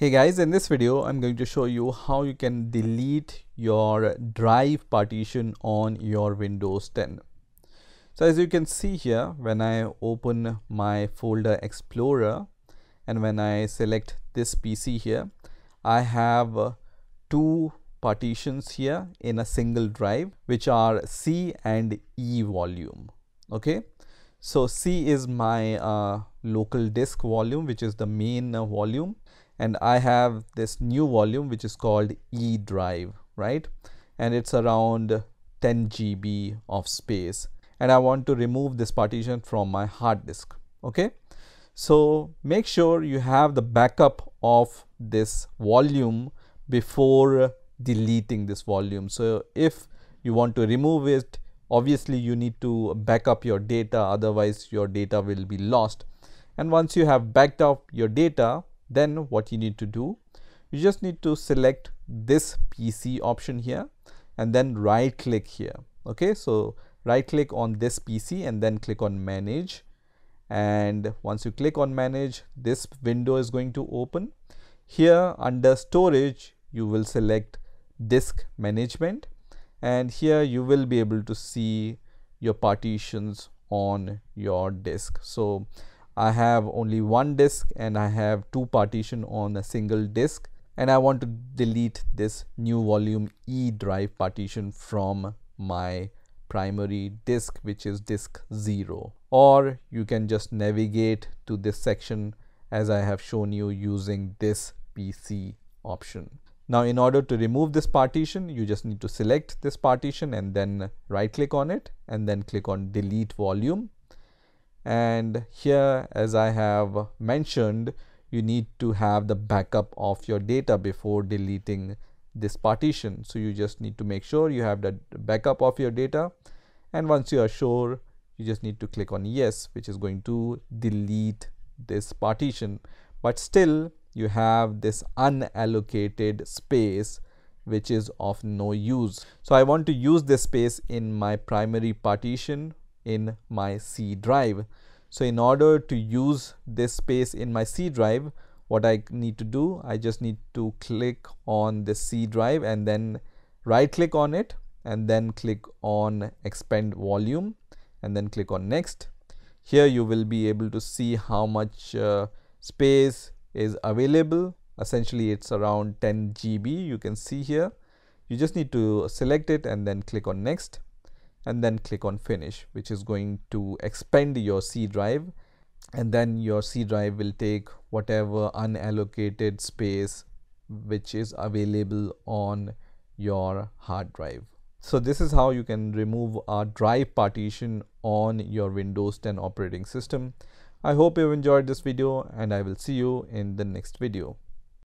Hey guys, in this video I'm going to show you how you can delete your drive partition on your Windows 10. So as you can see here, when I open my folder Explorer and when I select this PC here, I have two partitions here in a single drive, which are C and E volume. Okay, so C is my local disk volume, which is the main volume. And I have this new volume which is called E drive, right? And it's around 10 GB of space. And I want to remove this partition from my hard disk, okay? So make sure you have the backup of this volume before deleting this volume. So if you want to remove it, obviously you need to back up your data, otherwise your data will be lost. And once you have backed up your data, then what you need to do, you just need to select this PC option here and then right click here. Okay, so right click on this PC and then click on manage. And once you click on manage, this window is going to open. Here under storage, you will select disk management, and here you will be able to see your partitions on your disk. So I have only one disk and I have two partitions on a single disk, and I want to delete this new volume E drive partition from my primary disk, which is disk 0. Or you can just navigate to this section as I have shown you using this PC option. Now in order to remove this partition, you just need to select this partition and then right click on it and then click on delete volume. And here, as I have mentioned, you need to have the backup of your data before deleting this partition. So you just need to make sure you have that backup of your data. And once you are sure, you just need to click on yes, which is going to delete this partition. But still, you have this unallocated space, which is of no use. So I want to use this space in my primary partition in my C drive. So in order to use this space in my C drive, what I need to do, I just need to click on the C drive and then right click on it and then click on expand volume and then click on next. Here you will be able to see how much space is available. Essentially it's around 10 GB. You can see here. You just need to select it and then click on next. And then click on finish, which is going to expand your C drive, and then your C drive will take whatever unallocated space which is available on your hard drive. So this is how you can remove a drive partition on your Windows 10 operating system. I hope you've enjoyed this video, and I will see you in the next video.